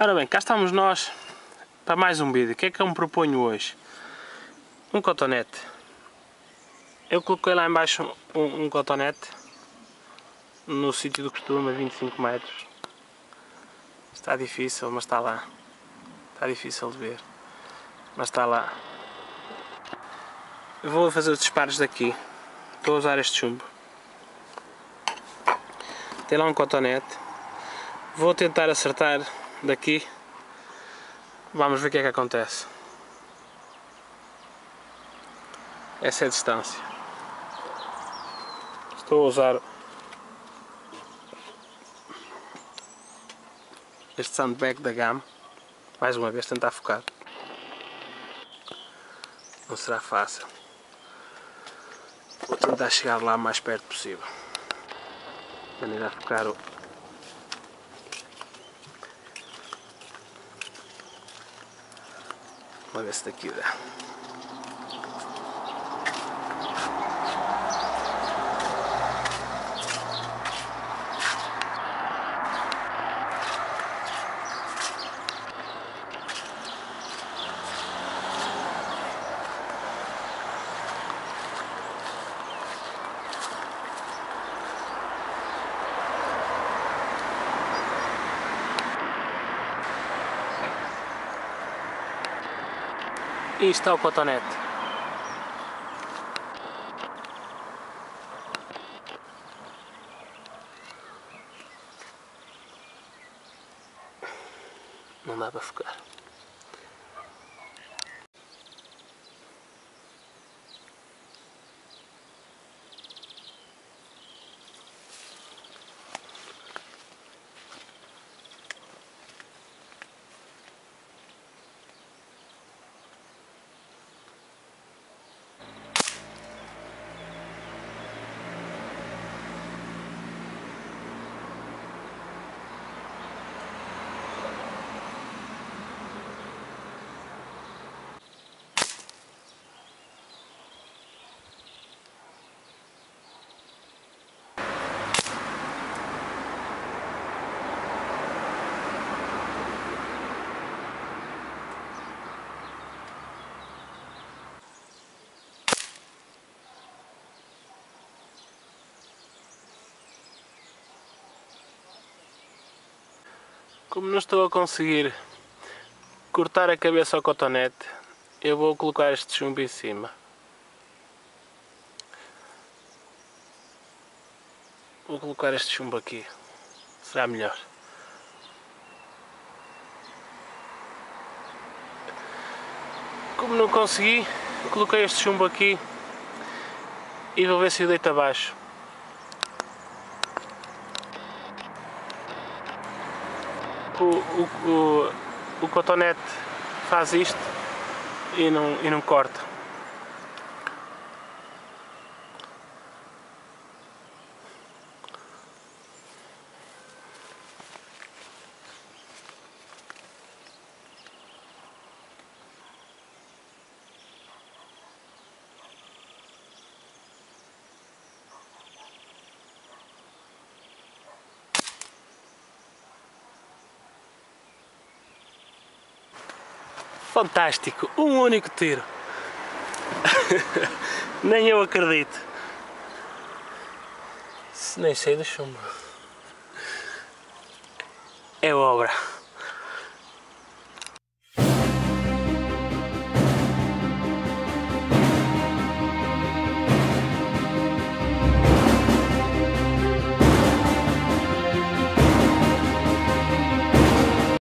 Ora bem, cá estamos nós para mais um vídeo. O que é que eu me proponho hoje? Um cotonete. Eu coloquei lá em baixo um cotonete no sítio do costume, a 25 metros. Está difícil, mas está lá. Está difícil de ver, mas está lá. Eu vou fazer os disparos daqui. Estou a usar este chumbo. Tem lá um cotonete. Vou tentar acertar daqui, vamos ver o que é que acontece. Essa é a distância. Estou a usar este sandbag da Gamo, mais uma vez tentar focar. Não será fácil. Vou tentar chegar lá o mais perto possível. De maneira a focar Vamos ver se daqui dá. E está o cotonete. Não dá para focar. Como não estou a conseguir cortar a cabeça ao cotonete, eu vou colocar este chumbo em cima. Vou colocar este chumbo aqui, será melhor. Como não consegui, coloquei este chumbo aqui e vou ver se eu deito abaixo. O cotonete faz isto e não corta. Fantástico! Um único tiro! Nem eu acredito! Nem sei do chumbo! É obra!